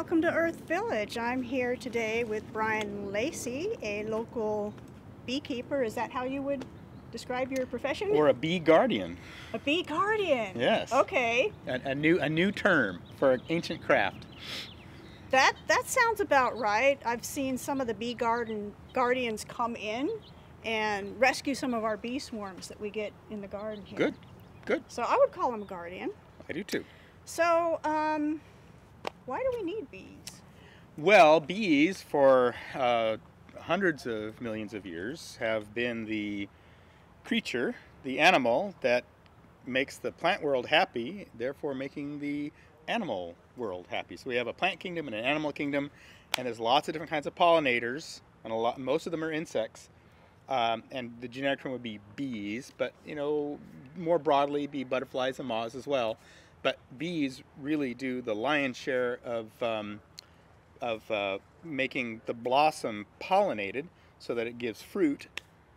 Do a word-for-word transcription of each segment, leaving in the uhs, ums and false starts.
welcome to Earth Village. I'm here today with Brian Lacy, a local beekeeper. Is that how you would describe your profession? Or a bee guardian. A bee guardian? Yes. Okay. A, a new a new term for an ancient craft. That that sounds about right. I've seen some of the bee garden guardians come in and rescue some of our bee swarms that we get in the garden here. Good, good. So I would call them a guardian. I do too. So, um, why do we need bees? Well, bees for uh, hundreds of millions of years have been the creature, the animal that makes the plant world happy, therefore making the animal world happy. So we have a plant kingdom and an animal kingdom, and there's lots of different kinds of pollinators, and a lot, most of them are insects. Um, and the generic term would be bees, but you know, more broadly, bee butterflies and moths as well. But bees really do the lion's share of, um, of uh, making the blossom pollinated so that it gives fruit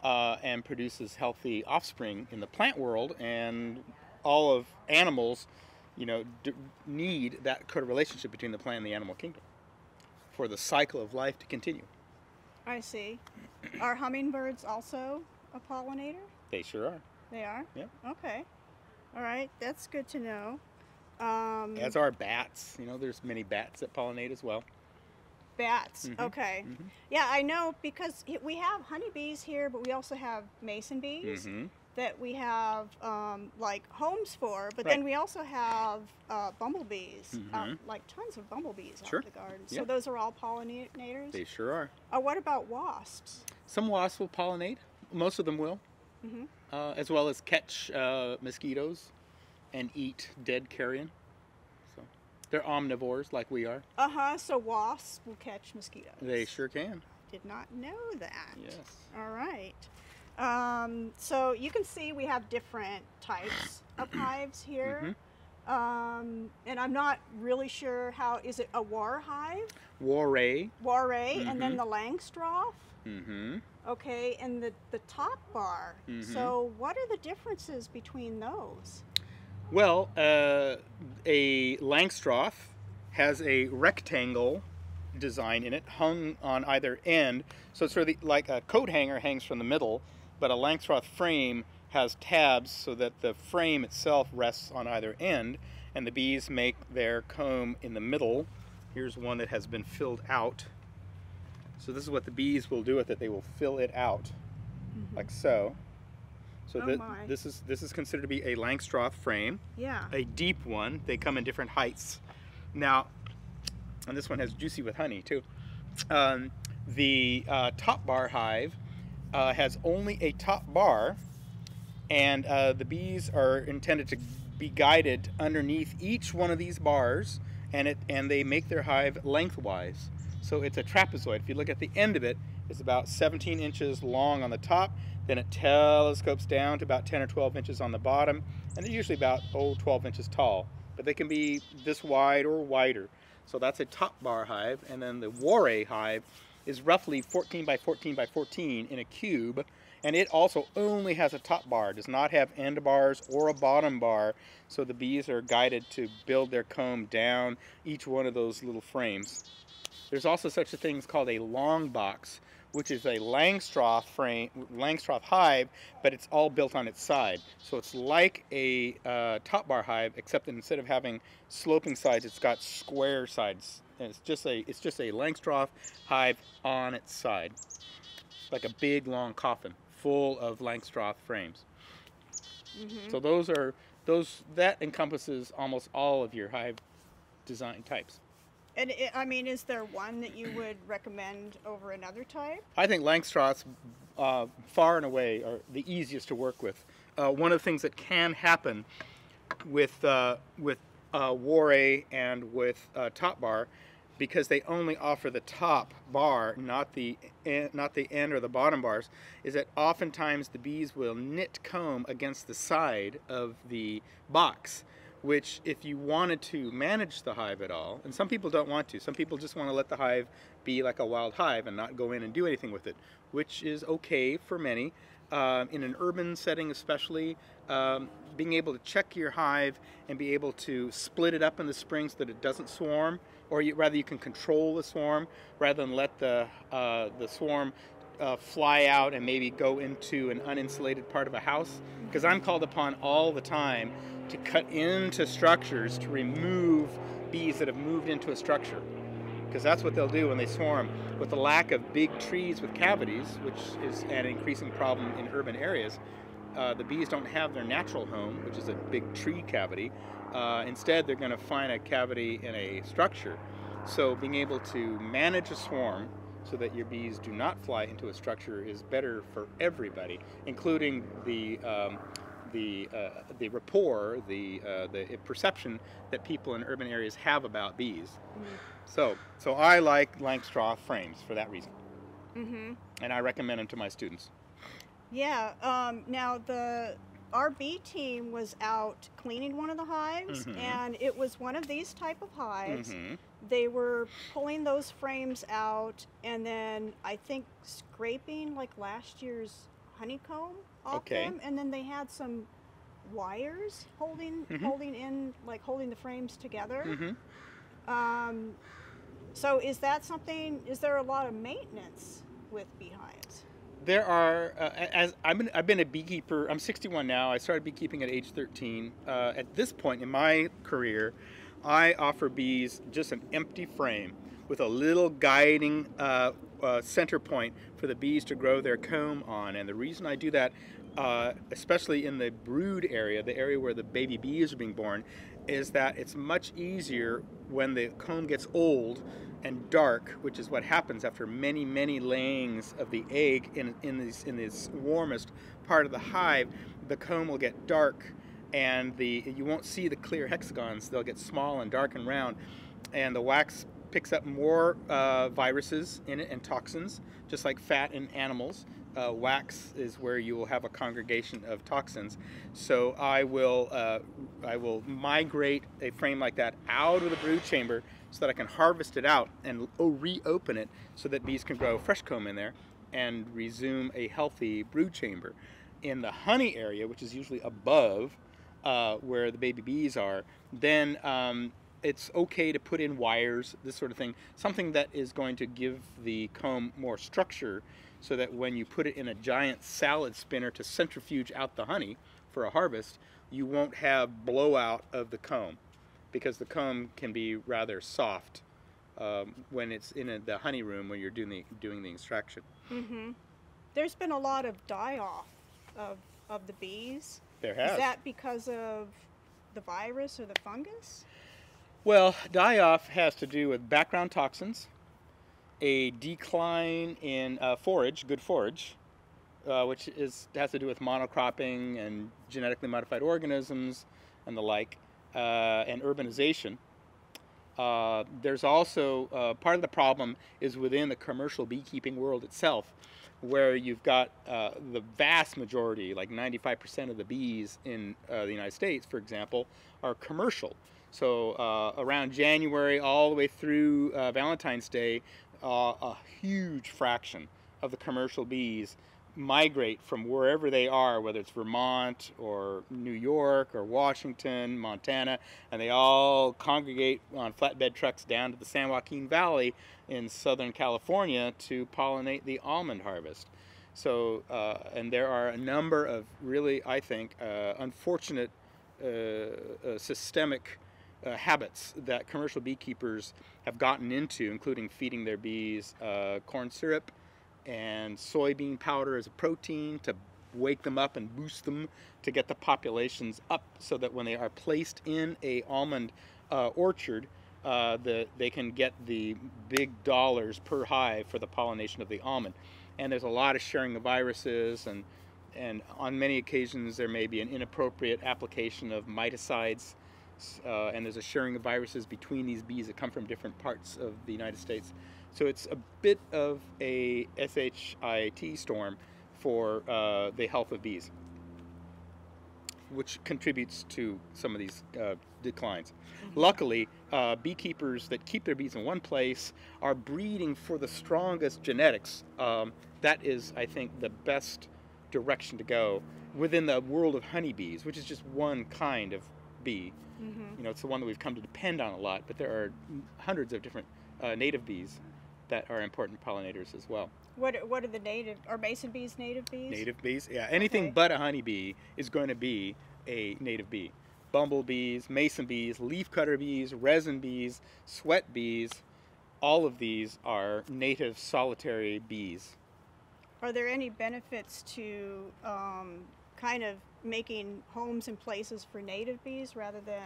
uh, and produces healthy offspring in the plant world. And all of animals, you know, d need that kind of relationship between the plant and the animal kingdom for the cycle of life to continue. I see. Are hummingbirds also a pollinator? They sure are. They are? Yeah. Okay. All right. That's good to know. Um, As are bats. You know, there's many bats that pollinate as well. Bats. Mm-hmm. Okay. Mm-hmm. Yeah, I know, because we have honeybees here, but we also have mason bees mm-hmm. that we have um, like homes for. But right. then we also have uh, bumblebees, mm-hmm. uh, like tons of bumblebees sure. out in the garden. So yeah. those are all pollinators? They sure are. Uh, what about wasps? Some wasps will pollinate. Most of them will. Mm-hmm. Uh, as well as catch uh, mosquitoes and eat dead carrion. So they're omnivores like we are. Uh-huh, so wasps will catch mosquitoes. They sure can. Did not know that. Yes. All right. Um, so you can see we have different types of hives here. Mm-hmm. um, and I'm not really sure how, is it a war hive? Warré. Warré, mm-hmm. and then the Langstroth. Mm-hmm. Okay, and the, the top bar. Mm-hmm. So what are the differences between those? Well, uh, a Langstroth has a rectangle design in it hung on either end. So it's sort of like a coat hanger hangs from the middle, but a Langstroth frame has tabs so that the frame itself rests on either end, and the bees make their comb in the middle. Here's one that has been filled out. So this is what the bees will do with it. They will fill it out, mm-hmm. like so. So oh th my. this is this is considered to be a Langstroth frame. Yeah. A deep one. They come in different heights. Now, and this one has juicy with honey too. Um, the uh, top bar hive uh, has only a top bar, and uh, the bees are intended to be guided underneath each one of these bars, and it and they make their hive lengthwise. So it's a trapezoid. If you look at the end of it, it's about seventeen inches long on the top, then it telescopes down to about ten or twelve inches on the bottom, and they're usually about oh, twelve inches tall, but they can be this wide or wider. So that's a top bar hive, and then the Warré hive is roughly fourteen by fourteen by fourteen in a cube, and it also only has a top bar, does not have end bars or a bottom bar, so the bees are guided to build their comb down each one of those little frames. There's also such a thing called a long box, which is a Langstroth frame, Langstroth hive, but it's all built on its side. So it's like a uh, top bar hive, except that instead of having sloping sides, it's got square sides, and it's just a it's just a Langstroth hive on its side, like a big long coffin full of Langstroth frames. Mm-hmm. So those are those that encompasses almost all of your hive design types. And, it, I mean, is there one that you would recommend over another type? I think Langstroths, uh, far and away, are the easiest to work with. Uh, one of the things that can happen with, uh, with uh, Warré and with uh, top bar, because they only offer the top bar, not the, not the end or the bottom bars, is that oftentimes the bees will knit comb against the side of the box, which if you wanted to manage the hive at all, and some people don't want to, some people just want to let the hive be like a wild hive and not go in and do anything with it, which is okay for many. Uh, in an urban setting especially, um, being able to check your hive and be able to split it up in the spring so that it doesn't swarm, or you, rather you can control the swarm rather than let the, uh, the swarm Uh, fly out and maybe go into an uninsulated part of a house, because I'm called upon all the time to cut into structures to remove bees that have moved into a structure, because that's what they'll do when they swarm. With the lack of big trees with cavities, which is an increasing problem in urban areas, uh, the bees don't have their natural home, which is a big tree cavity. Uh, instead they're going to find a cavity in a structure. So being able to manage a swarm so that your bees do not fly into a structure is better for everybody, including the um, the uh, the rapport, the uh, the perception that people in urban areas have about bees. Mm-hmm. So, so I like Langstroth frames for that reason, mm-hmm. and I recommend them to my students. Yeah. Um, now the our bee team was out cleaning one of the hives, mm-hmm. and it was one of these type of hives. Mm-hmm. They were pulling those frames out and then I think scraping like last year's honeycomb off okay. them, and then they had some wires holding mm-hmm. holding in like holding the frames together. Mm-hmm. Um, so is that something? Is there a lot of maintenance with beehives? There are. Uh, as I've been, I've been a beekeeper. I'm sixty-one now. I started beekeeping at age thirteen. Uh, at this point in my career, I offer bees just an empty frame with a little guiding uh, uh, center point for the bees to grow their comb on. And the reason I do that, uh, especially in the brood area, the area where the baby bees are being born, is that it's much easier when the comb gets old and dark, which is what happens after many, many layings of the egg in, in, this, in this warmest part of the hive. The comb will get dark, and the you won't see the clear hexagons. They'll get small and dark and round, and the wax picks up more uh, viruses in it and toxins, just like fat in animals. Uh, wax is where you will have a congregation of toxins. So I will uh, I will migrate a frame like that out of the brood chamber so that I can harvest it out and reopen it so that bees can grow fresh comb in there and resume a healthy brood chamber. In the honey area, which is usually above Uh, where the baby bees are, then um, it's okay to put in wires, this sort of thing, something that is going to give the comb more structure so that when you put it in a giant salad spinner to centrifuge out the honey for a harvest, you won't have blowout of the comb, because the comb can be rather soft um, when it's in a, the honey room when you're doing the, doing the extraction. Mm-hmm. There's been a lot of die-off of, of the bees. There has. Is that because of the virus or the fungus? Well, die-off has to do with background toxins, a decline in uh, forage, good forage, uh, which is has to do with monocropping and genetically modified organisms and the like, uh, and urbanization. Uh, there's also, uh, part of the problem is within the commercial beekeeping world itself, where you've got uh, the vast majority, like ninety-five percent of the bees in uh, the United States, for example, are commercial. So uh, around January all the way through uh, Valentine's Day, uh, a huge fraction of the commercial bees migrate from wherever they are, whether it's Vermont or New York or Washington, Montana, and they all congregate on flatbed trucks down to the San Joaquin Valley in Southern California to pollinate the almond harvest. So, uh, and there are a number of really, I think, uh, unfortunate uh, uh, systemic uh, habits that commercial beekeepers have gotten into, including feeding their bees uh, corn syrup and soybean powder as a protein to wake them up and boost them to get the populations up, so that when they are placed in a almond uh, orchard, uh, the, they can get the big dollars per hive for the pollination of the almond. And there's a lot of sharing of viruses, and, and on many occasions there may be an inappropriate application of miticides, uh, and there's a sharing of viruses between these bees that come from different parts of the United States. So it's a bit of a S H I T storm for uh, the health of bees. which contributes to some of these uh, declines. Mm-hmm. Luckily, uh, beekeepers that keep their bees in one place are breeding for the strongest genetics. Um, that is, I think, the best direction to go within the world of honeybees, which is just one kind of bee. Mm-hmm. You know, it's the one that we've come to depend on a lot, but there are hundreds of different uh, native bees that are important pollinators as well. What, what are the native, are mason bees native bees? Native bees, yeah. Anything okay. but a honeybee is going to be a native bee. Bumblebees, mason bees, leafcutter bees, resin bees, sweat bees, all of these are native solitary bees. Are there any benefits to um, kind of making homes and places for native bees rather than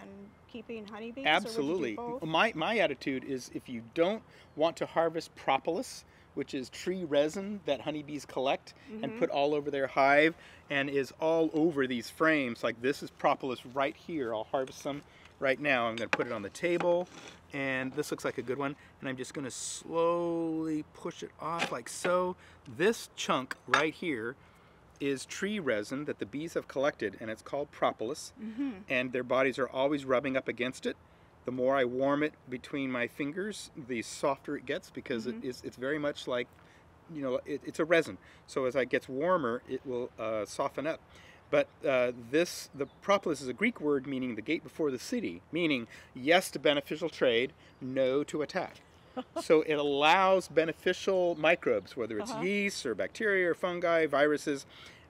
keeping honeybees? Absolutely. Or would you do both? My, my attitude is if you don't want to harvest propolis, which is tree resin that honeybees collect mm-hmm. and put all over their hive and is all over these frames. Like this is propolis right here. I'll harvest some right now. I'm going to put it on the table, and this looks like a good one. And I'm just going to slowly push it off like so. This chunk right here is tree resin that the bees have collected, and it's called propolis. Mm-hmm. And their bodies are always rubbing up against it. The more I warm it between my fingers, the softer it gets, because mm-hmm. it is, it's very much like, you know, it, it's a resin. So as it gets warmer, it will uh, soften up. But uh, this, the propolis is a Greek word meaning the gate before the city, meaning yes to beneficial trade, no to attack. So it allows beneficial microbes, whether it's uh-huh. yeast or bacteria or fungi, viruses,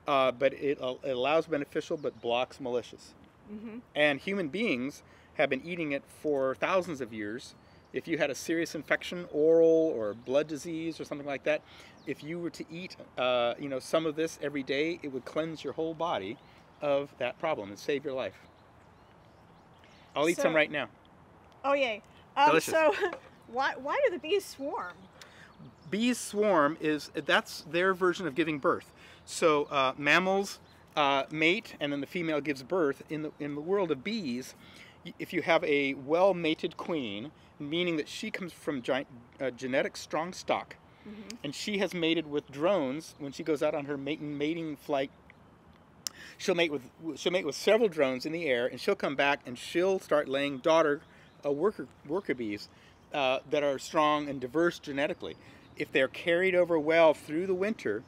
uh, but it, uh, it allows beneficial but blocks malicious. Mm-hmm. And human beings have been eating it for thousands of years. If you had a serious infection, oral or blood disease or something like that, if you were to eat uh, you know, some of this every day, it would cleanse your whole body of that problem and save your life. I'll eat so, some right now. Oh, yay. Um, Delicious. So why, why do the bees swarm? Bees swarm is, that's their version of giving birth. So uh, mammals uh, mate, and then the female gives birth. In the, in the world of bees, if you have a well-mated queen, meaning that she comes from giant, uh, genetic strong stock, mm-hmm. and she has mated with drones. When she goes out on her mating, mating flight, she'll mate with she'll mate with several drones in the air, and she'll come back and she'll start laying daughter uh, worker worker bees uh, that are strong and diverse genetically. If they're carried over well through the winter,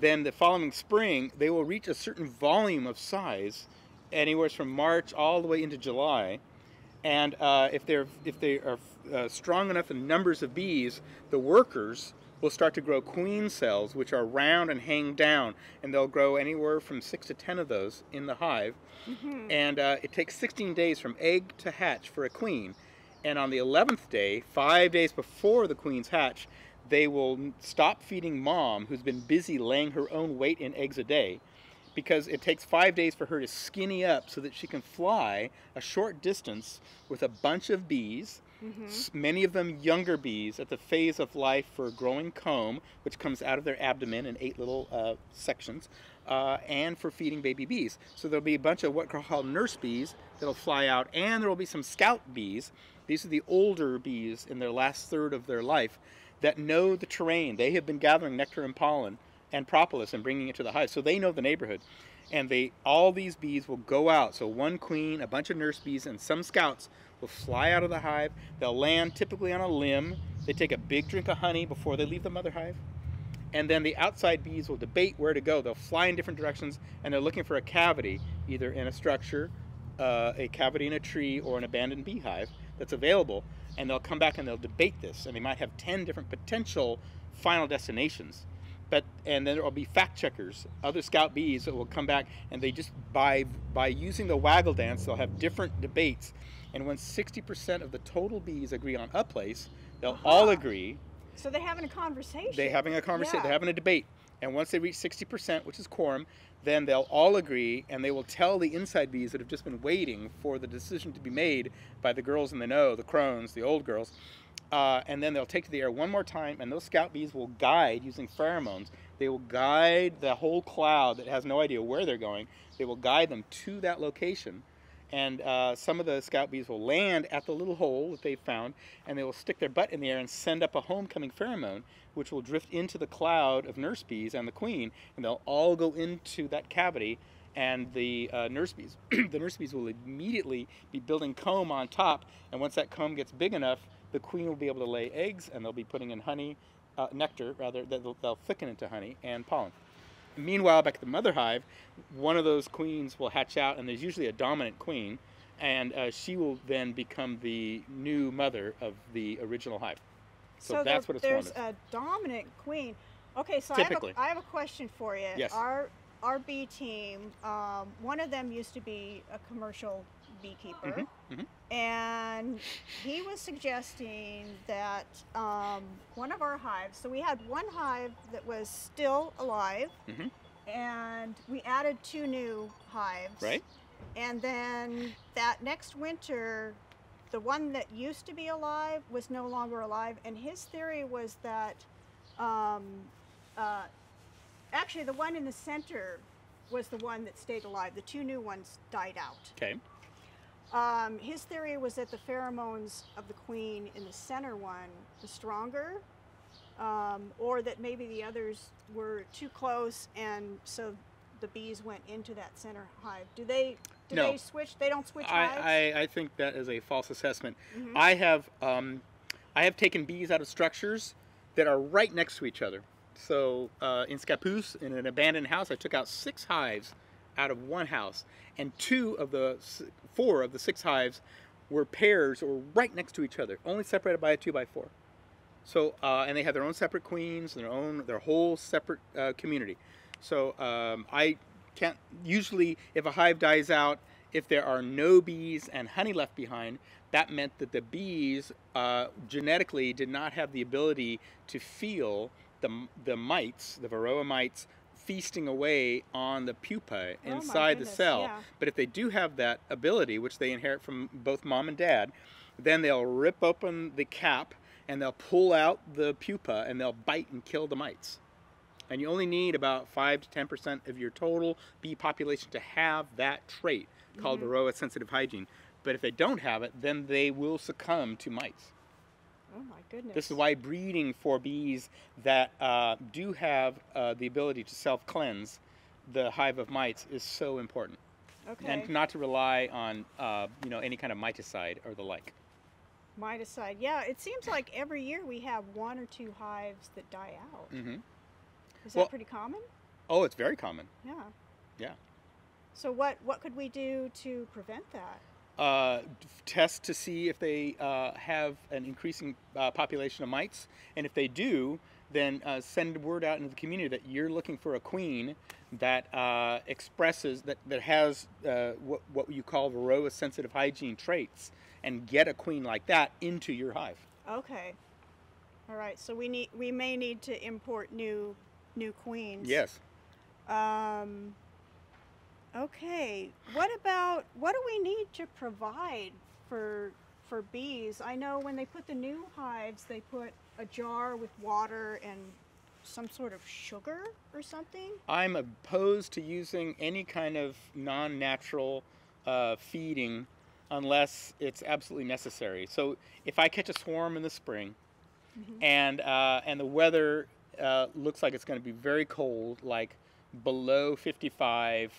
then the following spring they will reach a certain volume of size, anywhere from March all the way into July, and uh, if they're if they are uh, strong enough in numbers of bees, the workers will start to grow queen cells, which are round and hang down, and they'll grow anywhere from six to ten of those in the hive. Mm-hmm. And uh, it takes sixteen days from egg to hatch for a queen, and on the eleventh day, five days before the queen's hatch, they will stop feeding mom, who's been busy laying her own weight in eggs a day, because it takes five days for her to skinny up so that she can fly a short distance with a bunch of bees, mm-hmm. many of them younger bees at the phase of life for growing comb, which comes out of their abdomen in eight little uh, sections, uh, and for feeding baby bees. So there'll be a bunch of what are called nurse bees that'll fly out, and there'll be some scout bees. These are the older bees in their last third of their life that know the terrain. They have been gathering nectar and pollen and propolis and bringing it to the hive, so they know the neighborhood, and they all these bees will go out. So one queen, a bunch of nurse bees, and some scouts will fly out of the hive. They'll land typically on a limb. They take a big drink of honey before they leave the mother hive, and then the outside bees will debate where to go. They'll fly in different directions, and they're looking for a cavity, either in a structure, uh, a cavity in a tree, or an abandoned beehive that's available, and they'll come back and they'll debate this, and they might have ten different potential final destinations. But, and then there will be fact checkers, other scout bees that will come back, and they just, by, by using the waggle dance, they'll have different debates. And when sixty percent of the total bees agree on a place, they'll uh-huh. all agree. So they're having a conversation. They're having a conversation. Yeah. They're having a debate. And once they reach sixty percent, which is quorum, then they'll all agree, and they will tell the inside bees that have just been waiting for the decision to be made by the girls in the know, the crones, the old girls. Uh, and then they'll take to the air one more time, and those scout bees will guide, using pheromones, they will guide the whole cloud that has no idea where they're going. They will guide them to that location, and uh, some of the scout bees will land at the little hole that they found, and they will stick their butt in the air and send up a homecoming pheromone, which will drift into the cloud of nurse bees and the queen, and they'll all go into that cavity, and the uh, nurse bees. The nurse bees will immediately be building comb on top, and once that comb gets big enough, the queen will be able to lay eggs, and they'll be putting in honey, uh, nectar rather, that they'll, they'll thicken into honey and pollen. Meanwhile, back at the mother hive, one of those queens will hatch out, and there's usually a dominant queen, and uh, she will then become the new mother of the original hive. So, so that's there, what it's there's a dominant queen. Okay, so I have, a, I have a question for you. Yes. Our, our bee team, um, one of them used to be a commercial beekeeper, mm-hmm, mm-hmm. and he was suggesting that um, one of our hives, so we had one hive that was still alive, mm-hmm. and we added two new hives. Right. And then that next winter, the one that used to be alive was no longer alive, and his theory was that um, uh, actually the one in the center was the one that stayed alive. The two new ones died out. Okay. Um, his theory was that the pheromones of the queen in the center one was stronger, um, or that maybe the others were too close, and so the bees went into that center hive. Do they? Do no. they switch? They don't switch I, hives? I, I think that is a false assessment. Mm-hmm. I have, um, I have taken bees out of structures that are right next to each other. So uh, in Scapoose, in an abandoned house, I took out six hives out of one house, and two of the four of the six hives were pairs or right next to each other, only separated by a two by four. So uh, and they had their own separate queens, and their own their whole separate uh, community. So um, I can't, usually if a hive dies out, if there are no bees and honey left behind, that meant that the bees uh, genetically did not have the ability to feel the, the mites, the Varroa mites, feasting away on the pupa inside oh the cell. Yeah. But if they do have that ability, which they inherit from both mom and dad, then they'll rip open the cap and they'll pull out the pupa and they'll bite and kill the mites. And you only need about five to ten percent of your total bee population to have that trait called mm-hmm. Varroa sensitive hygiene. But if they don't have it, then they will succumb to mites. Oh my goodness. This is why breeding for bees that uh, do have uh, the ability to self-cleanse the hive of mites is so important. Okay. And not to rely on uh, you know, any kind of miticide or the like. Miticide, yeah. It seems like every year we have one or two hives that die out. Mm-hmm. Is that well, pretty common? Oh, it's very common. Yeah. Yeah. So what, what could we do to prevent that? Uh, test to see if they uh, have an increasing uh, population of mites. And if they do, then uh, send word out into the community that you're looking for a queen that uh, expresses, that, that has uh, what, what you call Varroa sensitive hygiene traits, and get a queen like that into your hive. Okay. All right. So we need, we may need to import new... new queens. Yes. Um, okay. What about, what do we need to provide for for bees? I know when they put the new hives, they put a jar with water and some sort of sugar or something. I'm opposed to using any kind of non-natural uh, feeding unless it's absolutely necessary. So if I catch a swarm in the spring, mm-hmm. and uh, and the weather Uh, looks like it's going to be very cold, like below fifty-five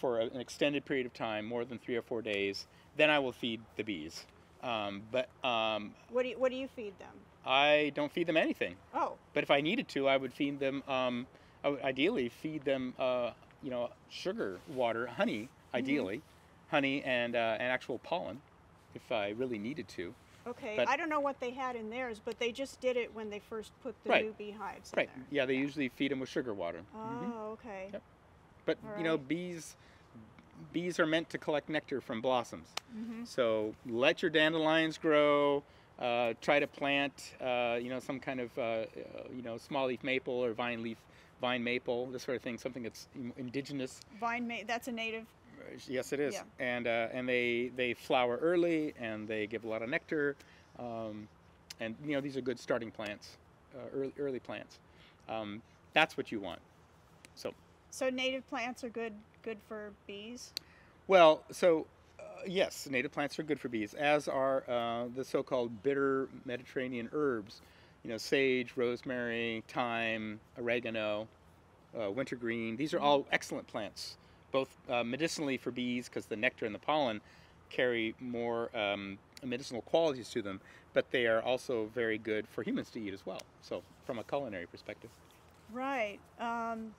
for a, an extended period of time, more than three or four days, then I will feed the bees. Um, but um, what do you, what do you feed them? I don't feed them anything. Oh. But if I needed to, I would feed them. Um, I would ideally feed them, uh, you know, sugar, water, honey. Ideally, mm-hmm. honey and uh, and actual pollen, if I really needed to. Okay, but I don't know what they had in theirs, but they just did it when they first put the right. new beehives in right. there. Yeah, they yeah. usually feed them with sugar water. Oh, mm-hmm. okay. Yep. But, All you right. know, bees bees are meant to collect nectar from blossoms. Mm-hmm. So let your dandelions grow. Uh, try to plant, uh, you know, some kind of, uh, you know, small leaf maple or vine leaf, vine maple, this sort of thing, something that's indigenous. Vine maple, that's a native. Yes, it is, yeah. and uh, and they they flower early, and they give a lot of nectar, um, and you know these are good starting plants, uh, early early plants. Um, that's what you want. So. So native plants are good good for bees. Well, so uh, yes, native plants are good for bees, as are uh, the so-called bitter Mediterranean herbs, you know, sage, rosemary, thyme, oregano, uh, wintergreen. These are all excellent plants. both uh, medicinally for bees, because the nectar and the pollen carry more um, medicinal qualities to them, but they are also very good for humans to eat as well, so from a culinary perspective. Right. Um,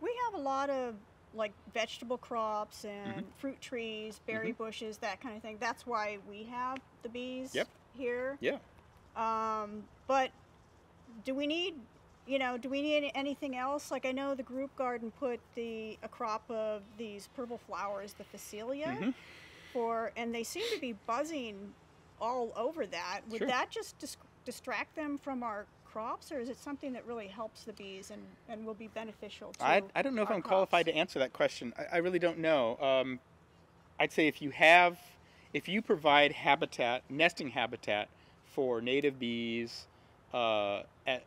we have a lot of like vegetable crops and mm-hmm. fruit trees, berry mm-hmm. bushes, that kind of thing. That's why we have the bees yep. here. Yeah. Um, but do we need, you know, do we need anything else? Like I know the group garden put the a crop of these purple flowers, the phacelia, mm-hmm. for, and they seem to be buzzing all over that. Would sure. that just dis distract them from our crops, or is it something that really helps the bees and, and will be beneficial to I, I don't know if I'm crops? qualified to answer that question. I, I really don't know. Um, I'd say if you have, if you provide habitat, nesting habitat for native bees, uh, at,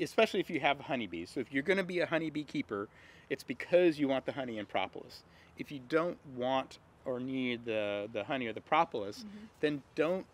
especially if you have honeybees. So if you're going to be a honeybee keeper, it's because you want the honey and propolis. If you don't want or need the, the honey or the propolis, mm-hmm. then don't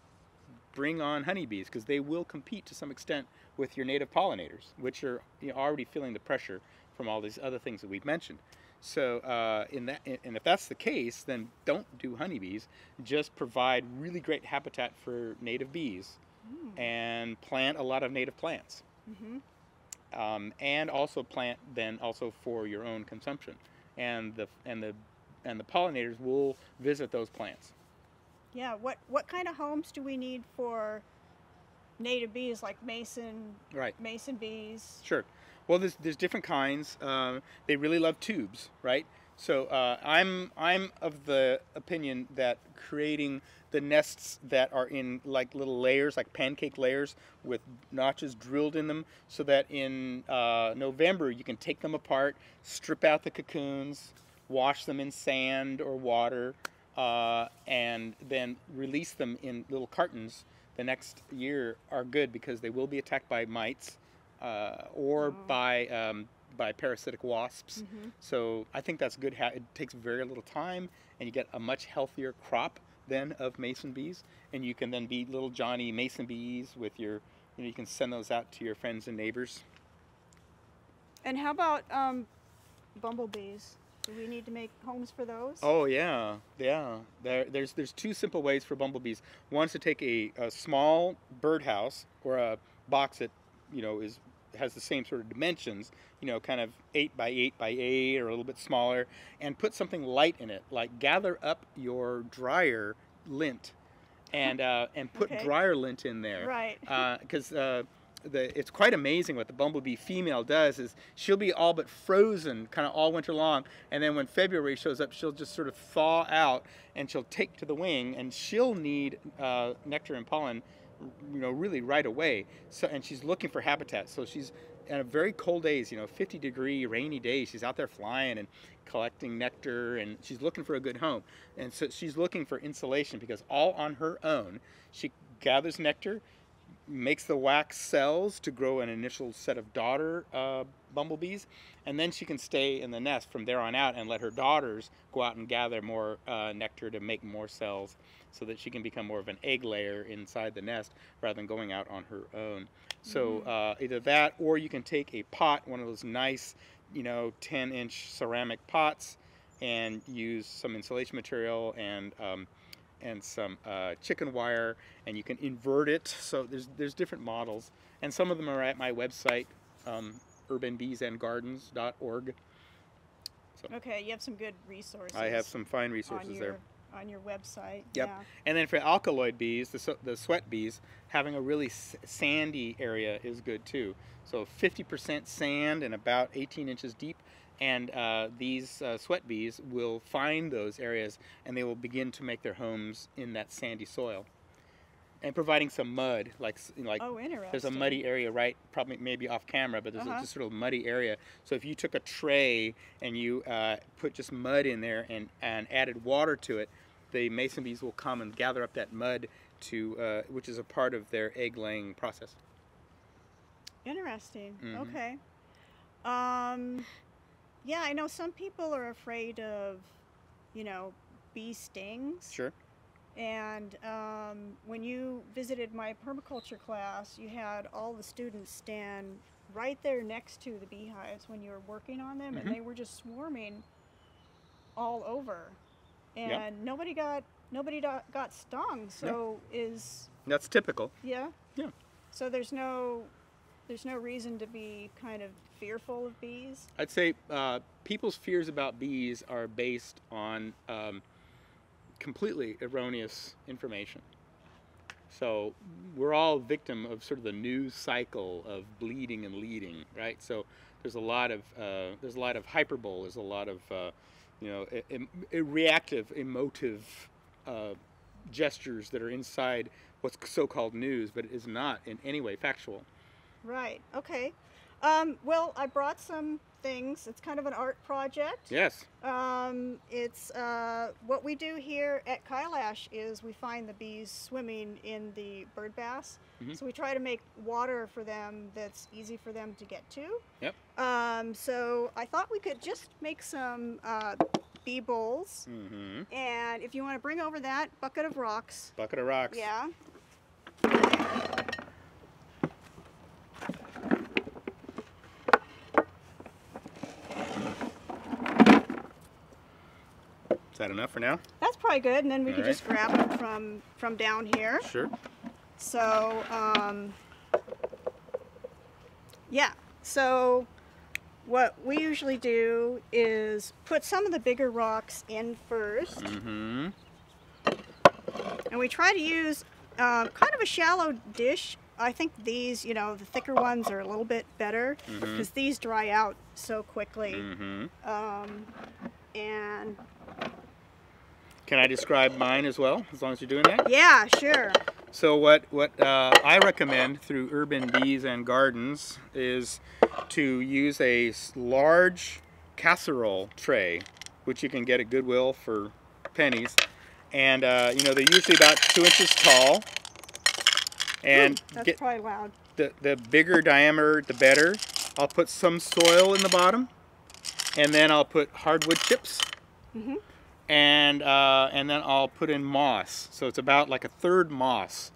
bring on honeybees, because they will compete to some extent with your native pollinators, which are, you know, already feeling the pressure from all these other things that we've mentioned. So uh, in that, and if that's the case, then don't do honeybees. Just provide really great habitat for native bees mm. and plant a lot of native plants. Mm-hmm. um, and also plant then also for your own consumption. And the, and the and the pollinators will visit those plants. Yeah, what, what kind of homes do we need for native bees, like mason right. mason bees? Sure. Well, there's, there's different kinds. Uh, they really love tubes, right? So uh, I'm, I'm of the opinion that creating the nests that are in like little layers, like pancake layers with notches drilled in them, so that in uh, November you can take them apart, strip out the cocoons, wash them in sand or water, uh, and then release them in little cartons the next year are good, because they will be attacked by mites uh, or oh. by um, by parasitic wasps. Mm-hmm. So I think that's good. It takes very little time, and you get a much healthier crop then of mason bees, and you can then be little Johnny mason bees with your, you know, you can send those out to your friends and neighbors. And how about um, bumblebees? Do we need to make homes for those? Oh yeah, yeah. There, there's there's two simple ways for bumblebees. One is to take a, a small birdhouse or a box that, you know, is has the same sort of dimensions, you know, kind of eight by eight by eight or a little bit smaller, and put something light in it. Like gather up your dryer lint, and uh, and put okay. dryer lint in there. Right. Because. Uh, uh, The, it's quite amazing what the bumblebee female does. Is she'll be all but frozen kind of all winter long, and then when February shows up, she'll just sort of thaw out, and she'll take to the wing, and she'll need uh, nectar and pollen, you know, really right away. So, and she's looking for habitat. So she's on a very cold days, you know, fifty degree rainy day, she's out there flying and collecting nectar, and she's looking for a good home. And so she's looking for insulation, because all on her own, she gathers nectar, makes the wax cells to grow an initial set of daughter uh, bumblebees, and then she can stay in the nest from there on out and let her daughters go out and gather more uh, nectar to make more cells, so that she can become more of an egg layer inside the nest rather than going out on her own. So uh, either that, or you can take a pot, one of those nice, you know, ten inch ceramic pots, and use some insulation material and um, and some uh, chicken wire, and you can invert it. So there's there's different models, and some of them are at my website, um, urban bees and gardens dot org. So okay, you have some good resources. I have some fine resources on your, there. On your website, yep. Yeah. And then for alkaloid bees, the, the sweat bees, having a really s sandy area is good too. So fifty percent sand and about eighteen inches deep. And uh, these uh, sweat bees will find those areas, and they will begin to make their homes in that sandy soil. And providing some mud, like like oh, there's a muddy area, right? Probably maybe off camera, but there's uh-huh. a, this sort of muddy area. So if you took a tray and you uh, put just mud in there and and added water to it, the mason bees will come and gather up that mud, to uh, which is a part of their egg-laying process. Interesting. Mm-hmm. Okay. Um, Yeah, I know some people are afraid of, you know, bee stings. Sure. And um, when you visited my permaculture class, you had all the students stand right there next to the beehives when you were working on them, mm-hmm. and they were just swarming all over, and yep. nobody got nobody got stung. So yep. is that's typical. Yeah. Yeah. So there's no there's no reason to be kind of fearful of bees. I'd say uh, people's fears about bees are based on um, completely erroneous information. So we're all victim of sort of the news cycle of bleeding and leading, right? So there's a lot of uh, there's a lot of hyperbole, there's a lot of uh, you know em reactive, emotive uh, gestures that are inside what's so-called news, but it is not in any way factual. Right. Okay. Um, well, I brought some things. It's kind of an art project. Yes. Um, it's uh, what we do here at Kailash is we find the bees swimming in the bird baths. Mm-hmm. So we try to make water for them that's easy for them to get to. Yep. Um, so I thought we could just make some uh, bee bowls. Mm-hmm. And if you want to bring over that bucket of rocks. Bucket of rocks. Yeah. Is that enough for now? That's probably good, and then we All can right. just grab it from from down here. Sure. So, um, yeah. So, what we usually do is put some of the bigger rocks in first, mm-hmm. and we try to use uh, kind of a shallow dish. I think these, you know, the thicker ones are a little bit better because mm-hmm. these dry out so quickly, mm-hmm. um, and. Can I describe mine as well, as long as you're doing that? Yeah, sure. So what, what uh, I recommend through Urban Bees and Gardens is to use a large casserole tray, which you can get at Goodwill for pennies. And, uh, you know, they're usually about two inches tall. And Ooh, that's get probably loud. The, the bigger diameter, the better. I'll put some soil in the bottom, and then I'll put hardwood chips. Mm-hmm. And, uh, and then I'll put in moss. So it's about like a third moss.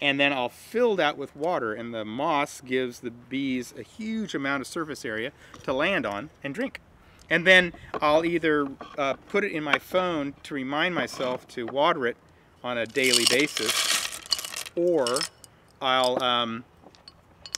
And then I'll fill that with water, and the moss gives the bees a huge amount of surface area to land on and drink. And then I'll either uh, put it in my phone to remind myself to water it on a daily basis, or I'll um,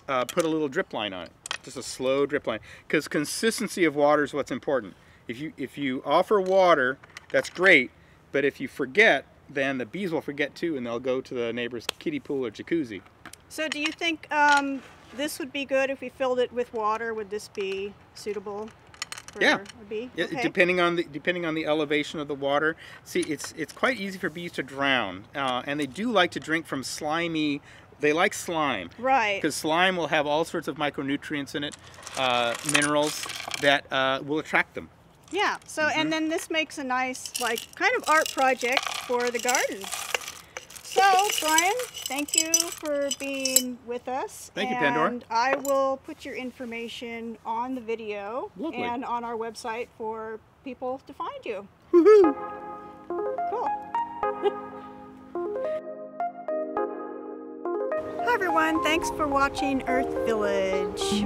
uh, put a little drip line on it, just a slow drip line. Because consistency of water is what's important. If you, if you offer water, that's great, but if you forget, then the bees will forget too, and they'll go to the neighbor's kiddie pool or jacuzzi. So do you think um, this would be good if we filled it with water? Would this be suitable for yeah. a bee? Yeah, okay. depending on the depending on the elevation of the water. See, it's it's quite easy for bees to drown, uh, and they do like to drink from slimy. They like slime, right? Because slime will have all sorts of micronutrients in it, uh, minerals that uh, will attract them. Yeah, so mm-hmm. and then this makes a nice, like, kind of art project for the garden. So, Brian, thank you for being with us. Thank and you, Pandora. And I will put your information on the video Lovely. and on our website for people to find you. Woohoo! Cool. Hi, everyone. Thanks for watching Earth Village.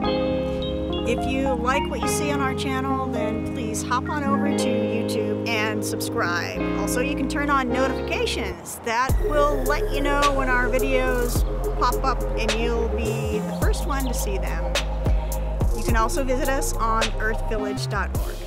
If you like what you see on our channel, then please hop on over to YouTube and subscribe. Also, you can turn on notifications. That will let you know when our videos pop up, and you'll be the first one to see them. You can also visit us on earth village dot org.